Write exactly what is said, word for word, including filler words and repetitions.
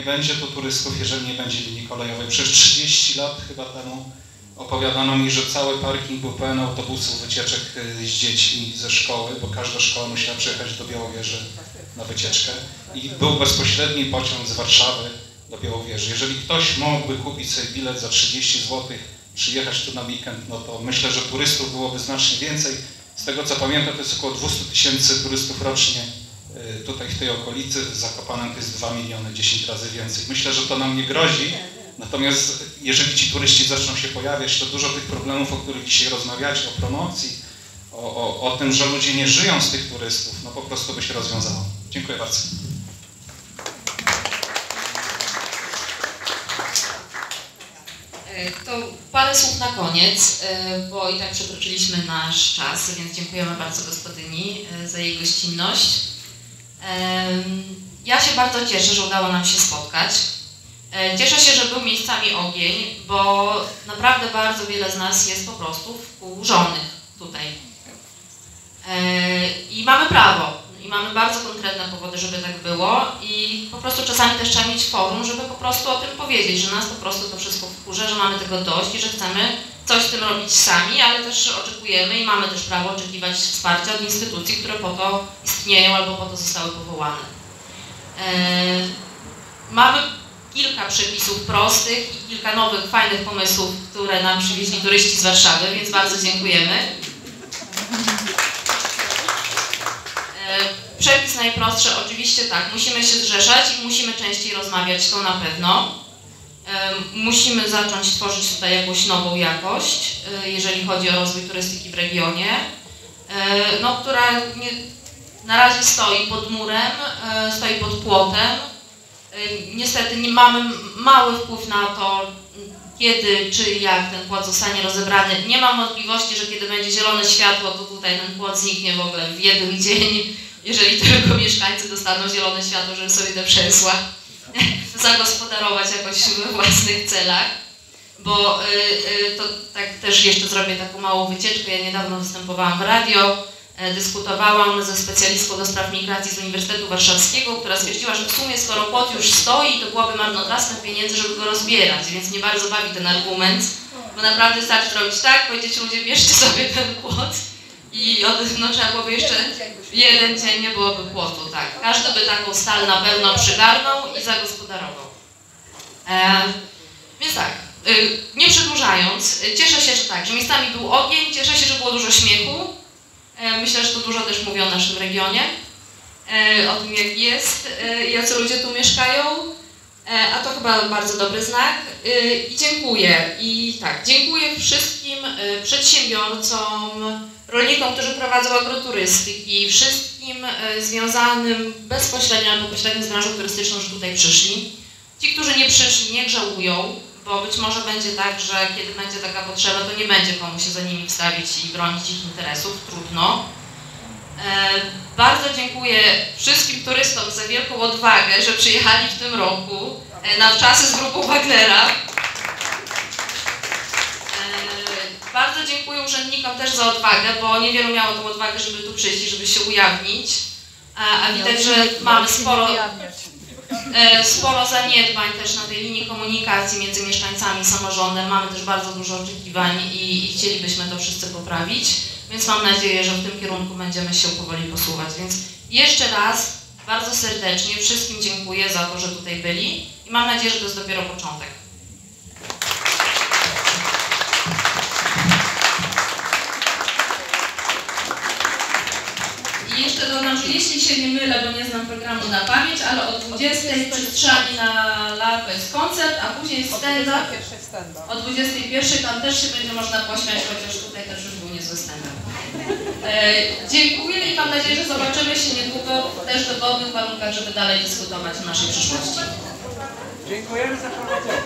Nie będzie tu turystów, jeżeli nie będzie linii kolejowej. Przez trzydzieści lat chyba temu opowiadano mi, że cały parking był pełen autobusów, wycieczek z dziećmi ze szkoły, bo każda szkoła musiała przyjechać do Białowieży na wycieczkę i był bezpośredni pociąg z Warszawy do Białowieży. Jeżeli ktoś mógłby kupić sobie bilet za trzydzieści złotych, przyjechać tu na weekend, no to myślę, że turystów byłoby znacznie więcej. Z tego co pamiętam, to jest około dwieście tysięcy turystów rocznie tutaj w tej okolicy. W Zakopanem to jest dwa miliony, dziesięć razy więcej. Myślę, że to nam nie grozi. Natomiast jeżeli ci turyści zaczną się pojawiać, to dużo tych problemów, o których dzisiaj rozmawiać, o promocji, o, o, o tym, że ludzie nie żyją z tych turystów, no po prostu by się rozwiązało. Dziękuję bardzo. To parę słów na koniec, bo i tak przekroczyliśmy nasz czas, więc dziękujemy bardzo gospodyni za jej gościnność. Ja się bardzo cieszę, że udało nam się spotkać. Cieszę się, że był miejscami ogień, bo naprawdę bardzo wiele z nas jest po prostu wkurzonych tutaj. I mamy prawo, i mamy bardzo konkretne powody, żeby tak było i po prostu czasami też trzeba mieć forum, żeby po prostu o tym powiedzieć, że nas po prostu to wszystko wkurza, że mamy tego dość i że chcemy coś z tym robić sami, ale też oczekujemy i mamy też prawo oczekiwać wsparcia od instytucji, które po to istnieją albo po to zostały powołane. Mamy kilka przepisów prostych i kilka nowych, fajnych pomysłów, które nam przywieźli turyści z Warszawy, więc bardzo dziękujemy. Przepis najprostszy, oczywiście tak, musimy się zrzeszać i musimy częściej rozmawiać, to na pewno. Musimy zacząć tworzyć tutaj jakąś nową jakość, jeżeli chodzi o rozwój turystyki w regionie, no, która nie, na razie stoi pod murem, stoi pod płotem. Niestety nie mamy mały wpływ na to, kiedy czy jak ten płot zostanie rozebrany. Nie mam wątpliwości, że kiedy będzie zielone światło, to tutaj ten płot zniknie w ogóle w jeden dzień, jeżeli tylko mieszkańcy dostaną zielone światło, żeby sobie te przesła zagospodarować jakoś we własnych celach. Bo to tak też jeszcze zrobię taką małą wycieczkę. Ja niedawno występowałam w radio. Dyskutowałam ze specjalistką do spraw migracji z Uniwersytetu Warszawskiego, która stwierdziła, że w sumie skoro płot już stoi, to byłoby marnotrawstwem pieniędzy, żeby go rozbierać, więc nie bardzo bawi ten argument, bo naprawdę starczy robić tak, powiedzieć ludzie, bierzcie sobie ten płot i od, no, trzeba byłoby jeszcze jeden dzień nie byłoby płotu, tak. Każdy by taką stal na pewno przygarnął i zagospodarował. E, więc tak, nie przedłużając, cieszę się, że tak, że miejscami był ogień, cieszę się, że było dużo śmiechu. Myślę, że to dużo też mówi o naszym regionie, o tym jak jest, jacy ludzie tu mieszkają, a to chyba bardzo dobry znak. I dziękuję. I tak, dziękuję wszystkim przedsiębiorcom, rolnikom, którzy prowadzą agroturystyki, wszystkim związanym bezpośrednio albo pośrednio z branżą turystyczną, że tutaj przyszli. Ci, którzy nie przyszli, niech żałują, bo być może będzie tak, że kiedy będzie taka potrzeba, to nie będzie komu się za nimi wstawić i bronić ich interesów, trudno. E, bardzo dziękuję wszystkim turystom za wielką odwagę, że przyjechali w tym roku e, na wczasy z grupą Wagnera. E, bardzo dziękuję urzędnikom też za odwagę, bo niewielu miało tą odwagę, żeby tu przyjść i żeby się ujawnić, a, a widać, że mamy sporo... Sporo zaniedbań też na tej linii komunikacji między mieszkańcami i samorządem. Mamy też bardzo dużo oczekiwań i, i chcielibyśmy to wszyscy poprawić, więc mam nadzieję, że w tym kierunku będziemy się powoli posuwać. Więc jeszcze raz bardzo serdecznie wszystkim dziękuję za to, że tutaj byli i mam nadzieję, że to jest dopiero początek. I jeszcze dodam, że jeśli się nie mylę, bo nie znam programu na pamięć, ale o dwudziestej przestrzeni na lawę jest koncert, a później stand-up. O dwudziestej pierwszej tam też się będzie można pośmiać, chociaż tutaj też już był niezły stand-up. E, dziękuję i mam nadzieję, że zobaczymy się niedługo też w godnych warunkach, żeby dalej dyskutować o naszej przyszłości. Dziękujemy za prowadzenie.